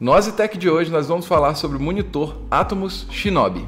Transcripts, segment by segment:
Nós e Tech de hoje nós vamos falar sobre o monitor Atomos Shinobi.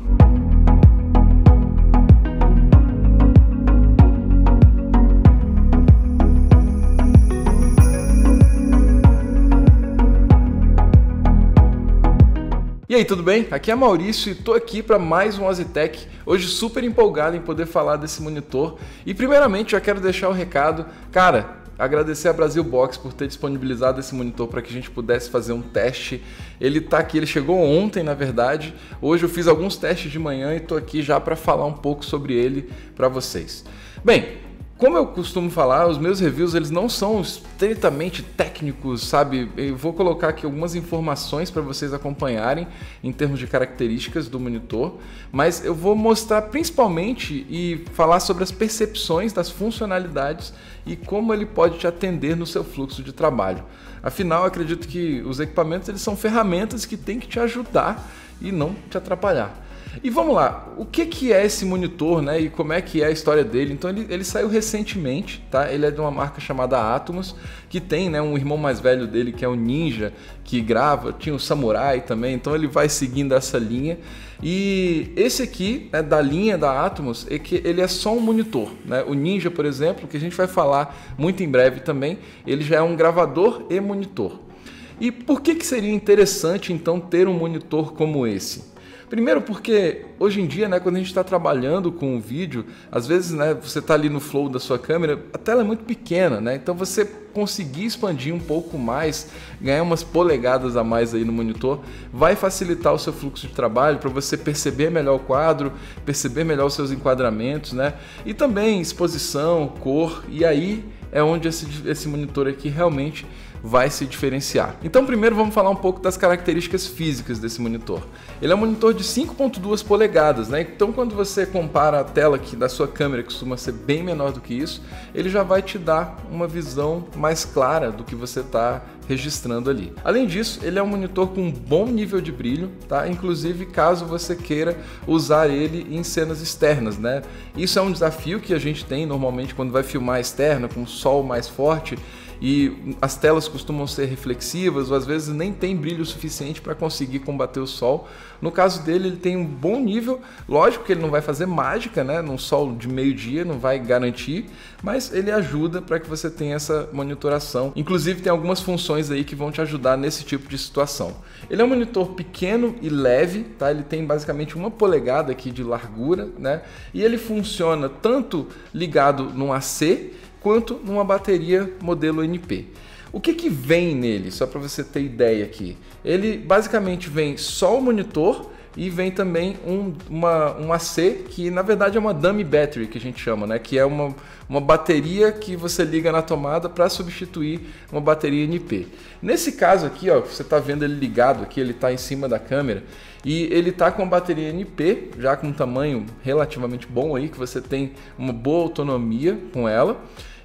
E aí, tudo bem? Aqui é Maurício e tô aqui para mais um OzTech, hoje super empolgado em poder falar desse monitor. E primeiramente já quero deixar o recado, cara, agradecer a Brasil Box por ter disponibilizado esse monitor para que a gente pudesse fazer um teste. Ele tá aqui, ele chegou ontem, na verdade. Hoje eu fiz alguns testes de manhã e tô aqui já para falar um pouco sobre ele para vocês. Bem, como eu costumo falar, os meus reviews eles não são estritamente técnicos, sabe? Eu vou colocar aqui algumas informações para vocês acompanharem em termos de características do monitor, mas eu vou mostrar principalmente e falar sobre as percepções das funcionalidades e como ele pode te atender no seu fluxo de trabalho. Afinal, eu acredito que os equipamentos eles são ferramentas que têm que te ajudar e não te atrapalhar. E vamos lá, o que é esse monitor, né? E como é que é a história dele? Então ele saiu recentemente, tá? Ele é de uma marca chamada Atomos, que tem, né, um irmão mais velho dele que é o Ninja, que grava, tinha o Samurai também, então ele vai seguindo essa linha. E esse aqui, né, da linha da Atomos, é que ele é só um monitor, né? O Ninja, por exemplo, que a gente vai falar muito em breve também, ele já é um gravador e monitor. E por que seria interessante então ter um monitor como esse? Primeiro porque hoje em dia, né, quando a gente está trabalhando com um vídeo, às vezes, né, você está ali no flow da sua câmera, a tela é muito pequena, né? Então você conseguir expandir um pouco mais, ganhar umas polegadas a mais aí no monitor, vai facilitar o seu fluxo de trabalho para você perceber melhor o quadro, perceber melhor os seus enquadramentos, né? E também exposição, cor, e aí é onde esse monitor aqui realmente vai se diferenciar. Então primeiro vamos falar um pouco das características físicas desse monitor. Ele é um monitor de 5.2 polegadas, né? Então quando você compara a tela aqui da sua câmera, que costuma ser bem menor do que isso, ele já vai te dar uma visão mais clara do que você está registrando ali. Além disso, ele é um monitor com um bom nível de brilho, tá? Inclusive caso você queira usar ele em cenas externas, né? Isso é um desafio que a gente tem normalmente quando vai filmar externa, com um sol mais forte, e as telas costumam ser reflexivas ou às vezes nem tem brilho suficiente para conseguir combater o sol. No caso dele, ele tem um bom nível, lógico que ele não vai fazer mágica, né? Num sol de meio-dia não vai garantir, mas ele ajuda para que você tenha essa monitoração. Inclusive tem algumas funções aí que vão te ajudar nesse tipo de situação. Ele é um monitor pequeno e leve, tá? Ele tem basicamente uma polegada aqui de largura, né? E ele funciona tanto ligado num AC quanto numa bateria modelo NP. O que vem nele? Só para você ter ideia aqui. Ele basicamente vem só o monitor e vem também um AC, que na verdade é uma dummy battery, que a gente chama, né? Que é uma bateria que você liga na tomada para substituir uma bateria NP. Nesse caso aqui, ó, você está vendo ele ligado aqui, ele está em cima da câmera, e ele está com a bateria NP, já com um tamanho relativamente bom aí, que você tem uma boa autonomia com ela,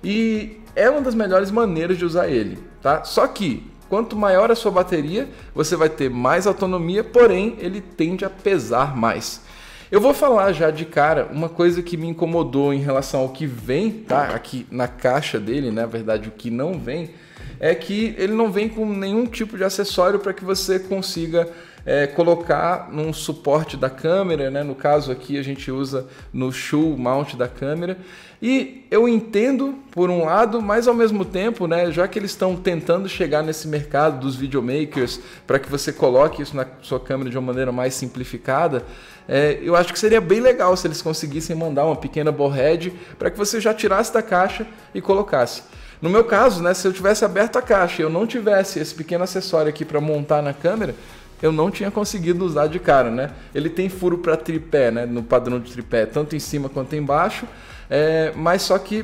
e é uma das melhores maneiras de usar ele, tá? Só que quanto maior a sua bateria, você vai ter mais autonomia, porém ele tende a pesar mais. Eu vou falar já de cara uma coisa que me incomodou em relação ao que vem, tá? Aqui na caixa dele, na verdade o que não vem, é que ele não vem com nenhum tipo de acessório para que você consiga colocar num suporte da câmera, né? No caso aqui a gente usa no shoe mount da câmera. E eu entendo por um lado, mas ao mesmo tempo, né, já que eles estão tentando chegar nesse mercado dos videomakers para que você coloque isso na sua câmera de uma maneira mais simplificada, eu acho que seria bem legal se eles conseguissem mandar uma pequena ballhead para que você já tirasse da caixa e colocasse. No meu caso, né, se eu tivesse aberto a caixa e eu não tivesse esse pequeno acessório aqui para montar na câmera, eu não tinha conseguido usar de cara, né? Ele tem furo para tripé, né, no padrão de tripé, tanto em cima quanto embaixo, mas só que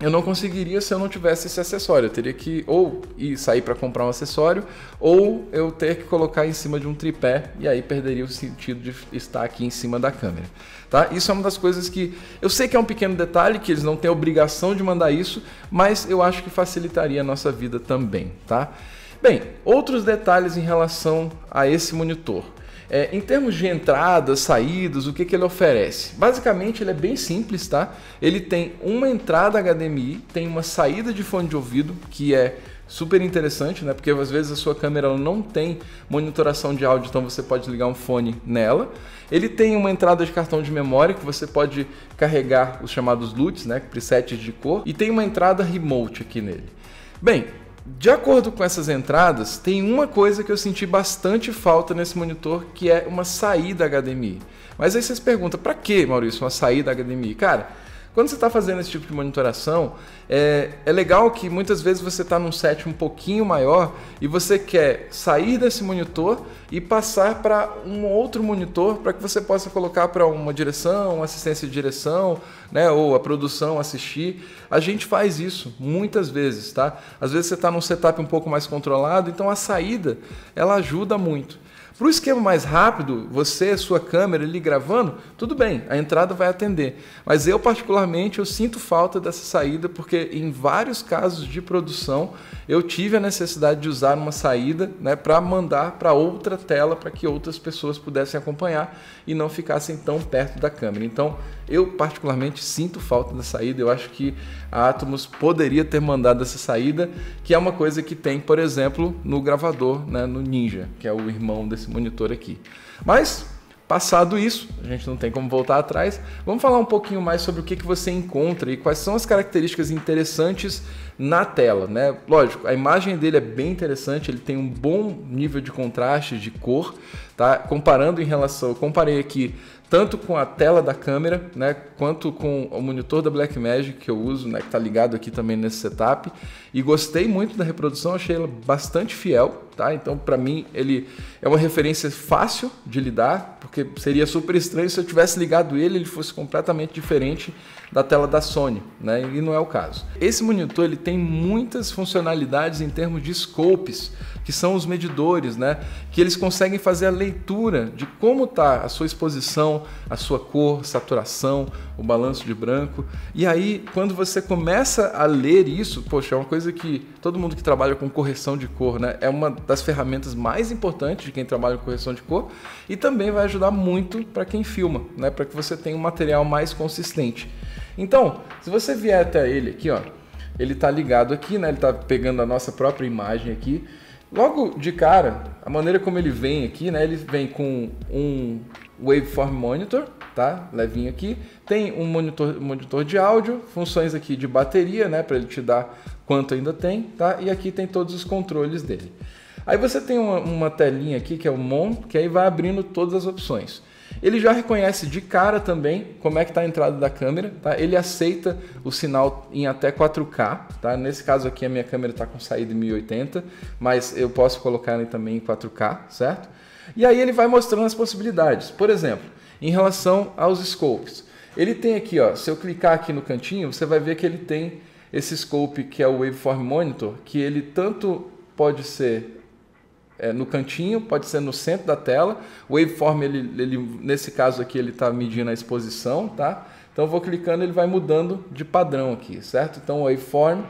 eu não conseguiria se eu não tivesse esse acessório. Eu teria que ou ir sair para comprar um acessório, ou eu ter que colocar em cima de um tripé, e aí perderia o sentido de estar aqui em cima da câmera, tá? Isso é uma das coisas que eu sei que é um pequeno detalhe, que eles não têm obrigação de mandar isso, mas eu acho que facilitaria a nossa vida também, tá? Bem, outros detalhes em relação a esse monitor. Em termos de entradas, saídas, o que ele oferece? Basicamente ele é bem simples, tá? Ele tem uma entrada HDMI, tem uma saída de fone de ouvido, que é super interessante, né? Porque às vezes a sua câmera não tem monitoração de áudio, então você pode ligar um fone nela. Ele tem uma entrada de cartão de memória que você pode carregar os chamados LUTs, né? Presets de cor. E tem uma entrada remote aqui nele. Bem, de acordo com essas entradas, tem uma coisa que eu senti bastante falta nesse monitor, que é uma saída HDMI. Mas aí vocês perguntam, pra que, Maurício, uma saída HDMI? Cara, quando você está fazendo esse tipo de monitoração, é legal que muitas vezes você está num set um pouquinho maior e você quer sair desse monitor e passar para um outro monitor para que você possa colocar para uma direção, uma assistência de direção, né, ou a produção assistir. A gente faz isso muitas vezes, tá? Às vezes você está num setup um pouco mais controlado, então a saída ela ajuda muito. Para o esquema mais rápido, você, sua câmera ali gravando, tudo bem, a entrada vai atender. Mas eu particularmente, eu sinto falta dessa saída, porque em vários casos de produção, eu tive a necessidade de usar uma saída, né, para mandar para outra tela, para que outras pessoas pudessem acompanhar e não ficassem tão perto da câmera. Então, eu particularmente sinto falta da saída, eu acho que a Atomos poderia ter mandado essa saída, que é uma coisa que tem, por exemplo, no gravador, né, no Ninja, que é o irmão desse monitor aqui. Mas passado isso, a gente não tem como voltar atrás. Vamos falar um pouquinho mais sobre o que você encontra e quais são as características interessantes na tela, né? Lógico, a imagem dele é bem interessante, ele tem um bom nível de contraste, de cor, tá? Comparando em relação, eu comparei aqui tanto com a tela da câmera, né, quanto com o monitor da Blackmagic que eu uso, né, que está ligado aqui também nesse setup, e gostei muito da reprodução, achei ela bastante fiel, tá? Então para mim ele é uma referência fácil de lidar, porque seria super estranho se eu tivesse ligado ele fosse completamente diferente da tela da Sony, né? E não é o caso. Esse monitor ele tem muitas funcionalidades em termos de scopes, que são os medidores, né, que eles conseguem fazer a leitura de como está a sua exposição, a sua cor, saturação, o balanço de branco. E aí, quando você começa a ler isso, poxa, é uma coisa que todo mundo que trabalha com correção de cor, né, é uma das ferramentas mais importantes de quem trabalha com correção de cor, e também vai ajudar muito para quem filma, né, para que você tenha um material mais consistente. Então, se você vier até ele aqui, ó, ele tá ligado aqui, né, ele tá pegando a nossa própria imagem aqui. Logo de cara, a maneira como ele vem aqui, né? Ele vem com um waveform monitor, tá? Levinho aqui. Tem um monitor de áudio, funções aqui de bateria, né? Para ele te dar quanto ainda tem, tá? E aqui tem todos os controles dele. Aí você tem uma telinha aqui que é o Mon, que aí vai abrindo todas as opções. Ele já reconhece de cara também como é que está a entrada da câmera, tá? Ele aceita o sinal em até 4K, tá? Nesse caso aqui a minha câmera está com saída em 1080, mas eu posso colocar ele também em 4K, certo? E aí ele vai mostrando as possibilidades. Por exemplo, em relação aos scopes, ele tem aqui, ó, se eu clicar aqui no cantinho, você vai ver que ele tem esse scope que é o Waveform Monitor, que ele tanto pode ser no cantinho, pode ser no centro da tela. O waveform, ele nesse caso aqui, ele está medindo a exposição, tá? Então eu vou clicando, ele vai mudando de padrão aqui, certo? Então o waveform,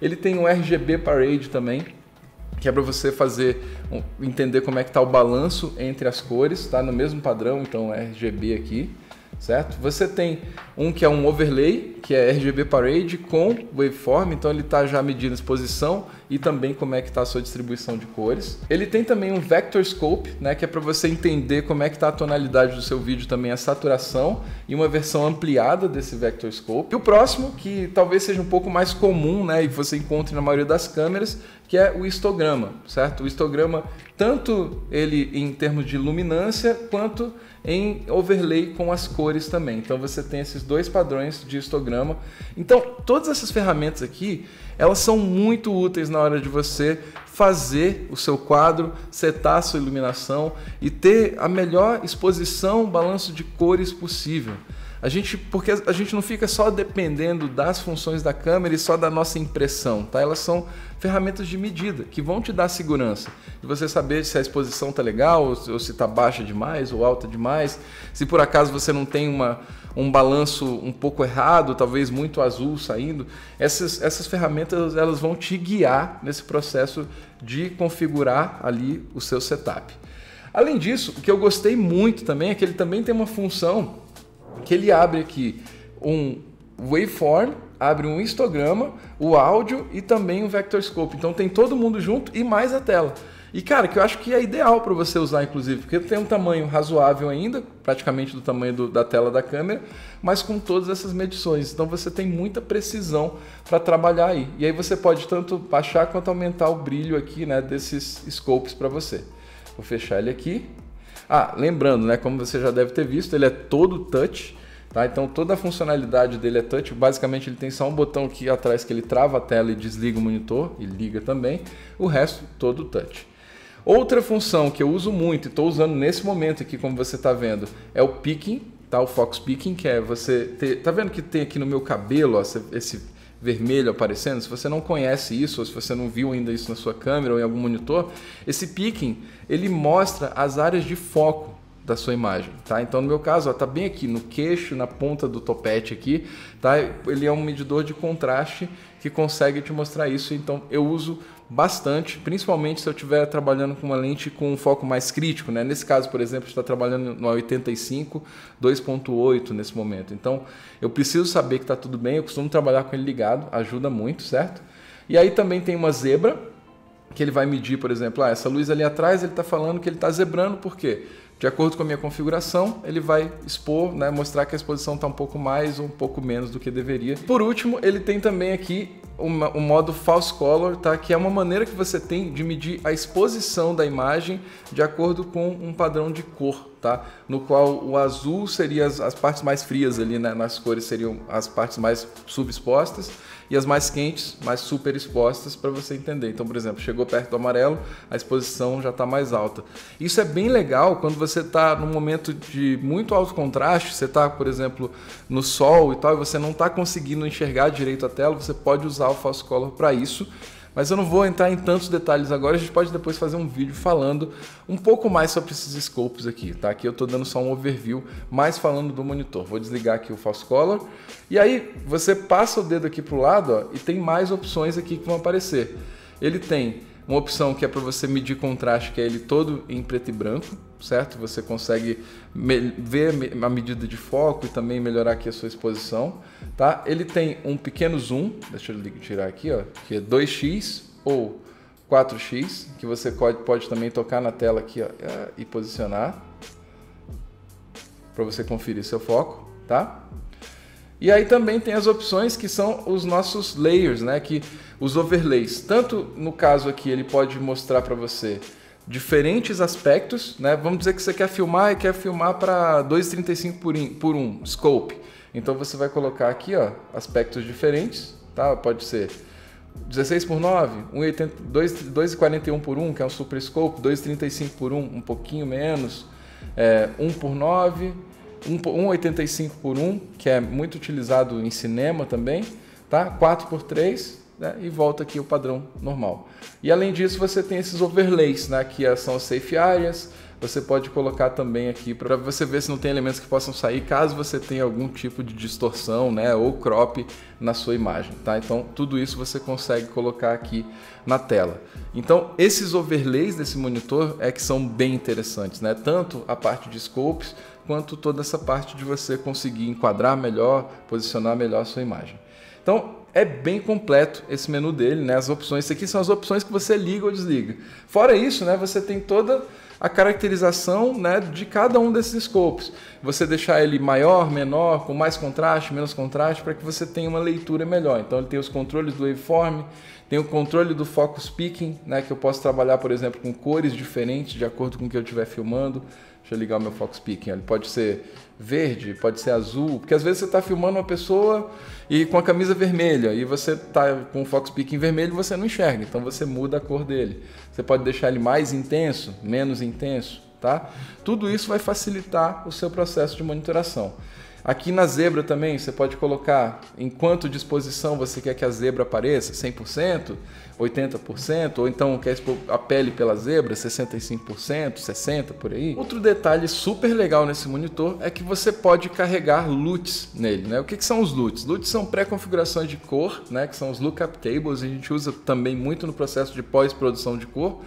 ele tem um RGB parade também, que é para você fazer, entender como é que está o balanço entre as cores, tá? No mesmo padrão, então RGB aqui, certo? Você tem um que é um overlay, que é RGB Parade com Waveform, então ele está já medindo a exposição e também como é que está a sua distribuição de cores. Ele tem também um Vector Scope, né, que é para você entender como é que está a tonalidade do seu vídeo, também a saturação, e uma versão ampliada desse Vector Scope. E o próximo, que talvez seja um pouco mais comum, né, e você encontre na maioria das câmeras, que é o histograma, certo? O histograma, tanto ele em termos de luminância, quanto em overlay com as cores também. Então você tem esses dois padrões de histograma. Então todas essas ferramentas aqui, elas são muito úteis na hora de você fazer o seu quadro, setar a sua iluminação e ter a melhor exposição, balanço de cores possível. Porque a gente não fica só dependendo das funções da câmera e só da nossa impressão, tá? Elas são ferramentas de medida que vão te dar segurança de você saber se a exposição tá legal, ou se tá baixa demais ou alta demais, se por acaso você não tem um balanço um pouco errado, talvez muito azul saindo. Essas ferramentas, elas vão te guiar nesse processo de configurar ali o seu setup. Além disso, o que eu gostei muito também é que ele também tem uma função que ele abre aqui um waveform abre um histograma, o áudio e também um vector scope. Então tem todo mundo junto e mais a tela. E cara, que eu acho que é ideal para você usar, inclusive, porque tem um tamanho razoável ainda, praticamente do tamanho da tela da câmera, mas com todas essas medições. Então você tem muita precisão para trabalhar aí. E aí você pode tanto baixar quanto aumentar o brilho aqui, né, desses scopes para você. Vou fechar ele aqui. Ah, lembrando, né, como você já deve ter visto, ele é todo touch. Tá? Então toda a funcionalidade dele é touch, basicamente ele tem só um botão aqui atrás que ele trava a tela e desliga o monitor e liga também, o resto todo touch. Outra função que eu uso muito e estou usando nesse momento aqui, como você está vendo, é o picking, tá? O Fox Picking, que é você ter... Tá vendo que tem aqui no meu cabelo, ó, esse vermelho aparecendo? Se você não conhece isso, ou se você não viu ainda isso na sua câmera ou em algum monitor, esse picking ele mostra as áreas de foco da sua imagem, tá? Então no meu caso, ó, tá bem aqui no queixo, na ponta do topete aqui, tá? Ele é um medidor de contraste que consegue te mostrar isso, então eu uso bastante, principalmente se eu estiver trabalhando com uma lente com um foco mais crítico, né? Nesse caso, por exemplo, está trabalhando no 85, 2.8 nesse momento, então eu preciso saber que tá tudo bem, eu costumo trabalhar com ele ligado, ajuda muito, certo? E aí também tem uma zebra, que ele vai medir, por exemplo, ah, essa luz ali atrás, ele tá falando que ele tá zebrando, por quê? De acordo com a minha configuração, ele vai expor, né, mostrar que a exposição está um pouco mais ou um pouco menos do que deveria. Por último, ele tem também aqui um modo False Color, tá? Que é uma maneira que você tem de medir a exposição da imagem de acordo com um padrão de cor, tá? No qual o azul seria as partes mais frias ali, né? Nas cores seriam as partes mais subexpostas e as mais quentes, mais super expostas, para você entender. Então, por exemplo, chegou perto do amarelo, a exposição já está mais alta. Isso é bem legal quando você está num momento de muito alto contraste, você está, por exemplo, no sol e tal, e você não está conseguindo enxergar direito a tela, você pode usar o False Color para isso. Mas eu não vou entrar em tantos detalhes agora, a gente pode depois fazer um vídeo falando um pouco mais sobre esses scopes aqui, tá? Aqui eu tô dando só um overview, mais falando do monitor. Vou desligar aqui o False Color, e aí você passa o dedo aqui pro lado, ó, e tem mais opções aqui que vão aparecer. Ele tem uma opção que é para você medir contraste, que é ele todo em preto e branco, certo? Você consegue ver a medida de foco e também melhorar aqui a sua exposição, tá? Ele tem um pequeno zoom, deixa eu tirar aqui, ó, que é 2x ou 4x, que você pode também tocar na tela aqui, ó, e posicionar para você conferir seu foco, tá? E aí também tem as opções que são os nossos layers, né? Que os overlays. Tanto no caso aqui ele pode mostrar para você diferentes aspectos, né? Vamos dizer que você quer filmar e quer filmar para 2.35 por 1 scope. Então você vai colocar aqui, ó, aspectos diferentes, tá? Pode ser 16 por 9, 2.41 por 1, que é um super scope, 2.35 por 1, um pouquinho menos, 1 por 9, 1.85 por 1, que é muito utilizado em cinema também, tá? 4 por 3, né? E volta aqui o padrão normal. E além disso, você tem esses overlays, né? Que são as safe areas. Você pode colocar também aqui para você ver se não tem elementos que possam sair, caso você tenha algum tipo de distorção, né, ou crop na sua imagem, tá? Então tudo isso você consegue colocar aqui na tela. Então esses overlays desse monitor é que são bem interessantes, né? Tanto a parte de scopes, quanto toda essa parte de você conseguir enquadrar melhor, posicionar melhor a sua imagem. Então é bem completo esse menu dele, né? As opções, isso aqui são as opções que você liga ou desliga. Fora isso, né, você tem toda a caracterização, né, de cada um desses scopes. Você deixar ele maior, menor, com mais contraste, menos contraste, para que você tenha uma leitura melhor. Então ele tem os controles do waveform, tem o controle do focus picking, né, que eu posso trabalhar, por exemplo, com cores diferentes de acordo com o que eu estiver filmando. Deixa eu ligar o meu focus picking, ele pode ser verde, pode ser azul, porque às vezes você está filmando uma pessoa e com a camisa vermelha e você está com o focus picking vermelho, você não enxerga, então você muda a cor dele. Você pode deixar ele mais intenso, menos intenso, tá? Tudo isso vai facilitar o seu processo de monitoração. Aqui na zebra também você pode colocar em quanto de exposição você quer que a zebra apareça, 100%, 80%, ou então quer expor a pele pela zebra, 65%, 60% por aí. Outro detalhe super legal nesse monitor é que você pode carregar LUTs nele, né? O que são os LUTs? LUTs são pré-configurações de cor, né? Que são os lookup tables, a gente usa também muito no processo de pós-produção de cor.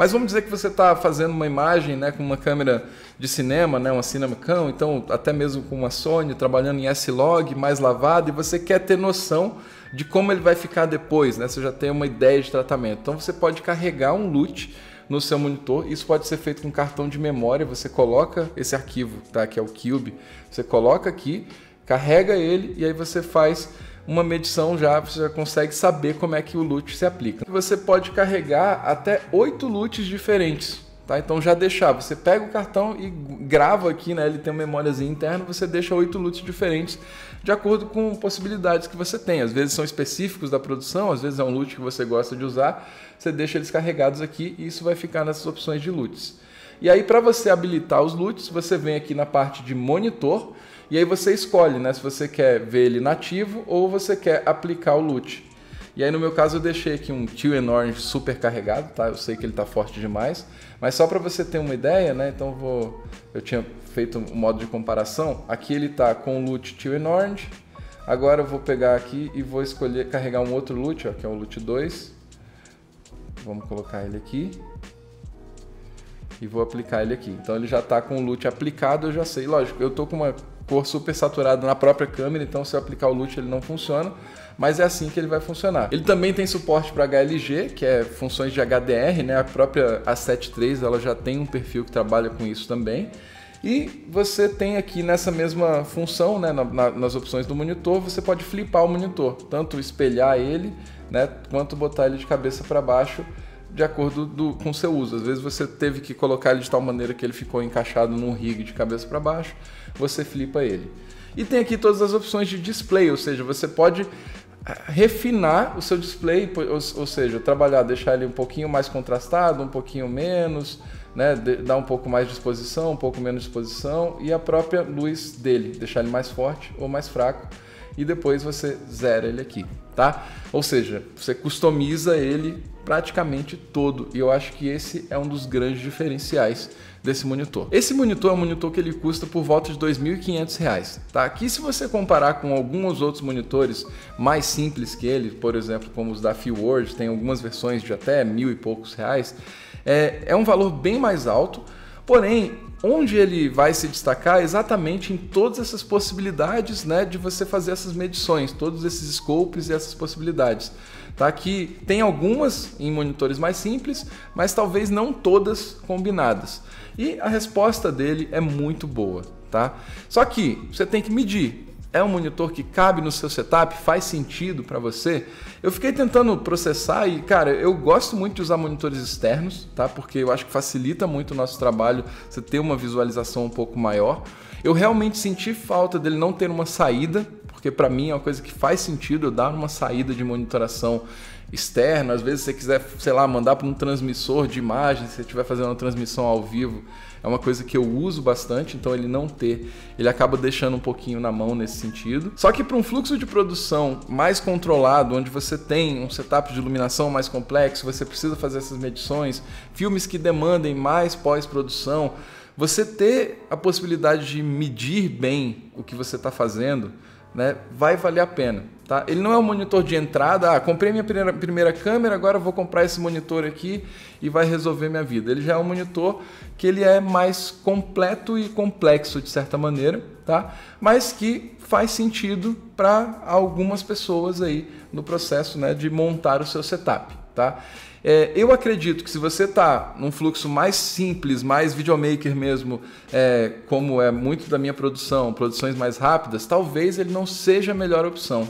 Mas vamos dizer que você está fazendo uma imagem, né, com uma câmera de cinema, né, uma Cinamicão, então até mesmo com uma Sony, trabalhando em S-Log, mais lavado, e você quer ter noção de como ele vai ficar depois, né? Você já tem uma ideia de tratamento. Então você pode carregar um LUT no seu monitor. Isso pode ser feito com cartão de memória. Você coloca esse arquivo, tá? Que é o Cube. Você coloca aqui, carrega ele e aí você faz uma medição já. Você já consegue saber como é que o LUT se aplica. Você pode carregar até 8 LUTs diferentes, tá? Então já deixar. Você pega o cartão e grava aqui, né? Ele tem uma memóriazinha interna. Você deixa 8 LUTs diferentes de acordo com possibilidades que você tem. Às vezes são específicos da produção, às vezes é um LUT que você gosta de usar, você deixa eles carregados aqui e isso vai ficar nessas opções de LUTs. E aí, para você habilitar os LUTs, você vem aqui na parte de monitor e aí você escolhe, né, se você quer ver ele nativo ou você quer aplicar o LUT. E aí, no meu caso, eu deixei aqui um Teal and Orange super carregado, tá? Eu sei que ele tá forte demais, mas só para você ter uma ideia, né? Então eu tinha feito um modo de comparação. Aqui ele tá com o LUT Teal and Orange. Agora eu vou pegar aqui e vou escolher carregar um outro LUT, ó, que é o LUT 2. Vamos colocar ele aqui. E vou aplicar ele aqui. Então ele já tá com o LUT aplicado, eu já sei. Lógico, eu tô com uma cor super saturada na própria câmera, então se eu aplicar o LUT ele não funciona, mas é assim que ele vai funcionar. Ele também tem suporte para HLG, que é funções de HDR, né? A própria A7 III ela já tem um perfil que trabalha com isso também. E você tem aqui nessa mesma função, né, nas opções do monitor, você pode flipar o monitor, tanto espelhar ele, né, quanto botar ele de cabeça para baixo, de acordo com o seu uso. Às vezes você teve que colocar ele de tal maneira que ele ficou encaixado num rig de cabeça para baixo, você flipa ele. E tem aqui todas as opções de display, ou seja, você pode refinar o seu display, ou seja, trabalhar, deixar ele um pouquinho mais contrastado, um pouquinho menos, né, dar um pouco mais de exposição, um pouco menos de exposição, e a própria luz dele, deixar ele mais forte ou mais fraco, e depois você zera ele aqui, tá? Ou seja, você customiza ele praticamente todo, e eu acho que esse é um dos grandes diferenciais desse monitor. Esse monitor é um monitor que ele custa por volta de R$2.500, tá? Aqui, se você comparar com alguns outros monitores mais simples que ele, por exemplo, como os da Feelworld, tem algumas versões de até R$1.000 e poucos, é um valor bem mais alto, porém, onde ele vai se destacar exatamente em todas essas possibilidades, né, de você fazer essas medições, todos esses scopes e essas possibilidades. Tá? Aqui tem algumas em monitores mais simples, mas talvez não todas combinadas. E a resposta dele é muito boa. Tá? Só que você tem que medir. É um monitor que cabe no seu setup? Faz sentido para você? Eu fiquei tentando processar e, cara, eu gosto muito de usar monitores externos, tá? Porque eu acho que facilita muito o nosso trabalho, você ter uma visualização um pouco maior. Eu realmente senti falta dele não ter uma saída, porque para mim é uma coisa que faz sentido eu dar uma saída de monitoração externa. Às vezes, se você quiser, sei lá, mandar para um transmissor de imagem, se você estiver fazendo uma transmissão ao vivo, é uma coisa que eu uso bastante, então ele não ter, ele acaba deixando um pouquinho na mão nesse sentido. Só que para um fluxo de produção mais controlado, onde você tem um setup de iluminação mais complexo, você precisa fazer essas medições, filmes que demandem mais pós-produção, você ter a possibilidade de medir bem o que você está fazendo, né, vai valer a pena, tá? Ele não é um monitor de entrada, comprei minha primeira câmera, agora vou comprar esse monitor aqui e vai resolver minha vida. Ele já é um monitor que ele é mais completo e complexo de certa maneira, tá? Mas que faz sentido para algumas pessoas aí no processo, né, de montar o seu setup, tá? Eu acredito que se você está num fluxo mais simples, mais videomaker mesmo, como é muito da minha produção, produções mais rápidas, talvez ele não seja a melhor opção,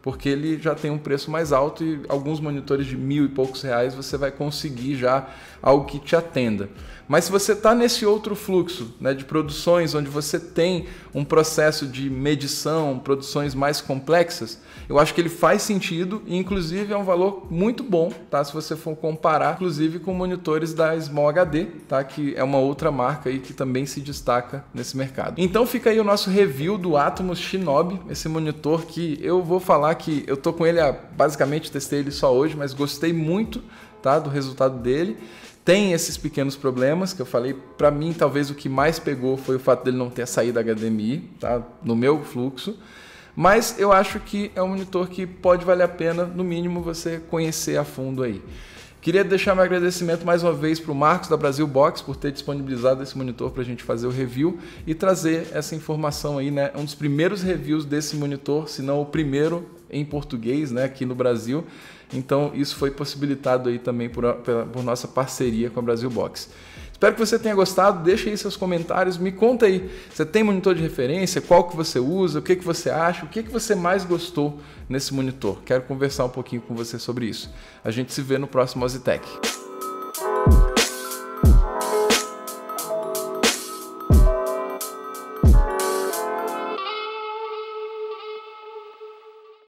porque ele já tem um preço mais alto e alguns monitores de R$1.000 e poucos você vai conseguir já algo que te atenda. Mas se você está nesse outro fluxo, né, de produções onde você tem um processo de medição, produções mais complexas, eu acho que ele faz sentido e inclusive é um valor muito bom, tá? Se você for comparar, inclusive com monitores da Small HD, tá? Que é uma outra marca aí que também se destaca nesse mercado. Então fica aí o nosso review do Atomos Shinobi, esse monitor que eu vou falar que eu tô com ele, basicamente testei ele só hoje, mas gostei muito, tá, do resultado dele. Tem esses pequenos problemas que eu falei. Para mim, talvez o que mais pegou foi o fato dele não ter saído HDMI, tá, no meu fluxo. Mas eu acho que é um monitor que pode valer a pena, no mínimo, você conhecer a fundo aí. Queria deixar meu agradecimento mais uma vez para o Marcos da Brasil Box por ter disponibilizado esse monitor para a gente fazer o review e trazer essa informação aí, né? Um dos primeiros reviews desse monitor, se não o primeiro em português, né, aqui no Brasil. Então isso foi possibilitado aí também por nossa parceria com a Brasil Box. Espero que você tenha gostado, deixa aí seus comentários, me conta aí, você tem monitor de referência, qual que você usa, o que que você acha, o que que você mais gostou nesse monitor. Quero conversar um pouquinho com você sobre isso. A gente se vê no próximo OziTech.